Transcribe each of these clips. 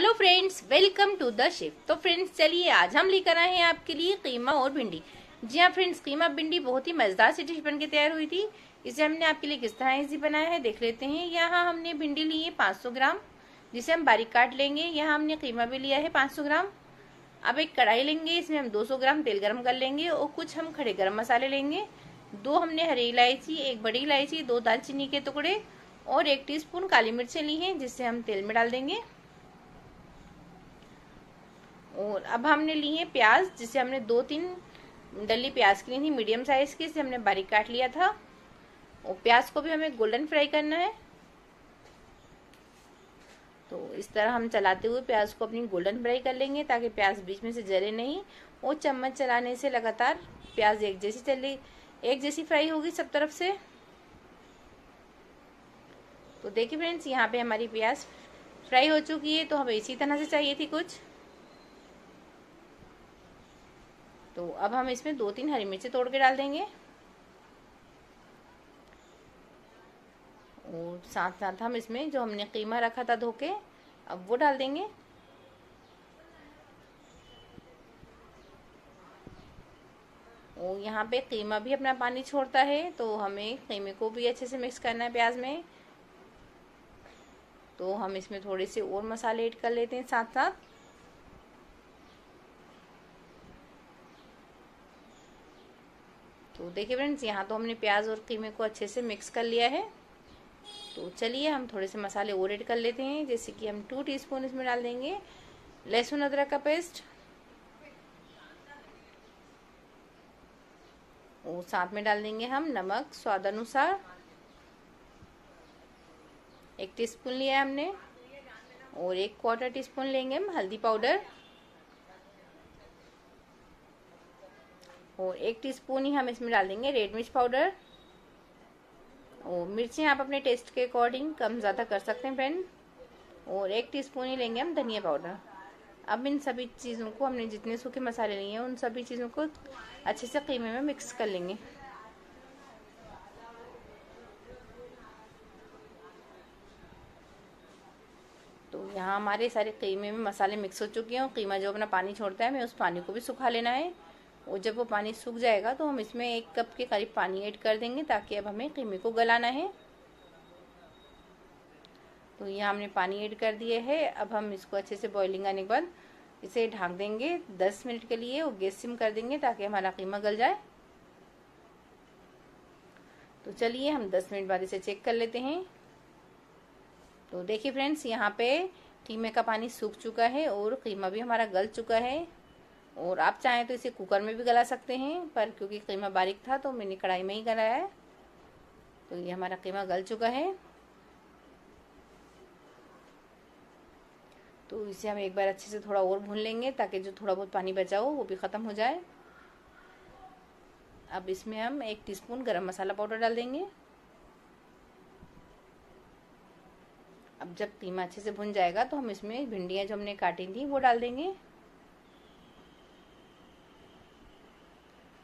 Hello friends, welcome to the chef. तो friends चलिए आज हम लेकर आए हैं आपके लिए कीमा और भिंडी। जी हाँ फ्रेंड्स, कीमा भिंडी बहुत ही मज़ेदार सी डिश बनके तैयार हुई थी। इसे हमने आपके लिए किस तरह इजी बनाया है देख लेते हैं। यहाँ हमने भिंडी ली है 500 ग्राम, जिसे हम बारीक काट लेंगे। यहाँ हमने कीमा भी लिया है 500 ग्राम। अब एक कढ़ाई लेंगे, इसमें हम 200 ग्राम तेल गर्म कर लेंगे और कुछ हम खड़े गर्म मसाले लेंगे। दो हमने हरी इलायची, एक बड़ी इलायची, दो दालचीनी के टुकड़े और 1 टीस्पून काली मिर्चें ली हैं, जिससे हम तेल में डाल देंगे। और अब हमने ली है प्याज, जिसे हमने 2-3 डली प्याज की ली थी मीडियम साइज की, इसे हमने बारीक काट लिया था। और प्याज को भी हमें गोल्डन फ्राई करना है, तो इस तरह हम चलाते हुए प्याज को अपनी गोल्डन फ्राई कर लेंगे ताकि प्याज बीच में से जले नहीं। और चम्मच चलाने से लगातार प्याज एक जैसी फ्राई होगी सब तरफ से। तो देखिए फ्रेंड्स, यहाँ पे हमारी प्याज फ्राई हो चुकी है, तो हमें इसी तरह से चाहिए थी कुछ। तो अब हम इसमें 2-3 हरी मिर्चें तोड़ के डाल देंगे और साथ साथ हम इसमें जो हमने कीमा रखा था धो के, अब वो डाल देंगे। और यहाँ पे कीमा भी अपना पानी छोड़ता है, तो हमें कीमे को भी अच्छे से मिक्स करना है प्याज में। तो हम इसमें थोड़े से और मसाले ऐड कर लेते हैं साथ साथ। तो देखिए फ्रेंड्स, यहाँ तो हमने प्याज और कीमे को अच्छे से मिक्स कर लिया है। तो चलिए हम थोड़े से मसाले और ऐड कर लेते हैं, जैसे कि हम 2 टीस्पून इसमें डाल देंगे लहसुन अदरक का पेस्ट, और साथ में डाल देंगे हम नमक स्वाद अनुसार, 1 टीस्पून लिया है हमने। और 1/4 टीस्पून लेंगे हम हल्दी पाउडर, और 1 टीस्पून ही हम इसमें डाल देंगे रेड मिर्च पाउडर। और मिर्चें आप अपने टेस्ट के अकॉर्डिंग कम ज़्यादा कर सकते हैं फ्रेंड। और 1 टीस्पून ही लेंगे हम धनिया पाउडर। अब इन सभी चीज़ों को, हमने जितने सूखे मसाले लिए हैं उन सभी चीज़ों को अच्छे से कीमे में मिक्स कर लेंगे। तो यहाँ हमारे सारे कीमे में मसाले मिक्स हो चुके हैं और कीमा जो अपना पानी छोड़ता है, हमें उस पानी को भी सुखा लेना है। और जब वो पानी सूख जाएगा तो हम इसमें 1 कप के करीब पानी ऐड कर देंगे, ताकि अब हमें कीमे को गलाना है। तो यहाँ हमने पानी ऐड कर दिया है। अब हम इसको अच्छे से बॉइलिंग आने के बाद इसे ढाँक देंगे 10 मिनट के लिए और गैस सिम कर देंगे, ताकि हमारा कीमा गल जाए। तो चलिए हम 10 मिनट बाद इसे चेक कर लेते हैं। तो देखिए फ्रेंड्स, यहाँ पे कीमे का पानी सूख चुका है और कीमा भी हमारा गल चुका है। और आप चाहें तो इसे कुकर में भी गला सकते हैं, पर क्योंकि कीमा बारीक था तो मैंने कढ़ाई में ही गलाया है। तो ये हमारा कीमा गल चुका है। तो इसे हम एक बार अच्छे से थोड़ा और भून लेंगे, ताकि जो थोड़ा बहुत पानी बचा हो वो भी ख़त्म हो जाए। अब इसमें हम 1 टीस्पून गरम मसाला पाउडर डाल देंगे। अब जब कीमा अच्छे से भुन जाएगा तो हम इसमें भिंडियाँ जो हमने काटी थी वो डाल देंगे।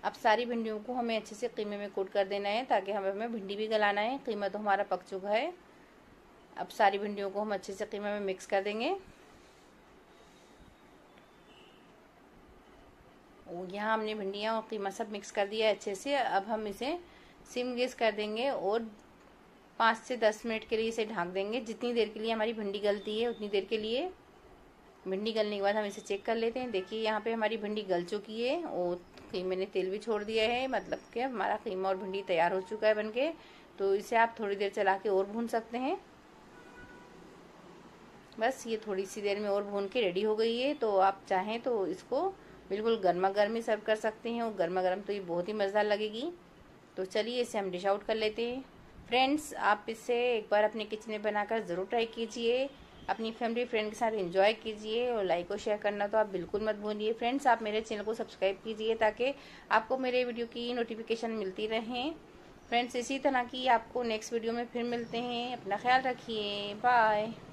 अब सारी भिंडियों को हमें अच्छे से कीमे में कोट कर देना है, ताकि हमें भिंडी भी गलाना है। कीमा तो हमारा पक चुका है। अब सारी भिंडियों को हम अच्छे से कीमे में मिक्स कर देंगे। और यहाँ हमने भिंडियाँ और कीमा सब मिक्स कर दिया है अच्छे से। अब हम इसे सिम गैस कर देंगे और 5 से 10 मिनट के लिए इसे ढाँक देंगे, जितनी देर के लिए हमारी भिंडी गलती है उतनी देर के लिए। भिंडी गलने के बाद हम इसे चेक कर लेते हैं। देखिए यहाँ पे हमारी भिंडी गल चुकी है और कीमे ने तेल भी छोड़ दिया है, मतलब कि हमारा कीमा और भिंडी तैयार हो चुका है बनके। तो इसे आप थोड़ी देर चला के और भून सकते हैं। बस ये थोड़ी सी देर में और भून के रेडी हो गई है। तो आप चाहें तो इसको बिल्कुल गर्मा गर्म ही सर्व कर सकते हैं, और गर्मा गर्म तो ये बहुत ही मज़ेदार लगेगी। तो चलिए इसे हम डिश आउट कर लेते हैं। फ्रेंड्स, आप इसे एक बार अपने किचन में बनाकर ज़रूर ट्राई कीजिए, अपनी फैमिली फ्रेंड के साथ एंजॉय कीजिए। और लाइक और शेयर करना तो आप बिल्कुल मत भूलिए। फ्रेंड्स, आप मेरे चैनल को सब्सक्राइब कीजिए, ताकि आपको मेरे वीडियो की नोटिफिकेशन मिलती रहें। फ्रेंड्स, इसी तरह की आपको नेक्स्ट वीडियो में फिर मिलते हैं। अपना ख्याल रखिए, बाय।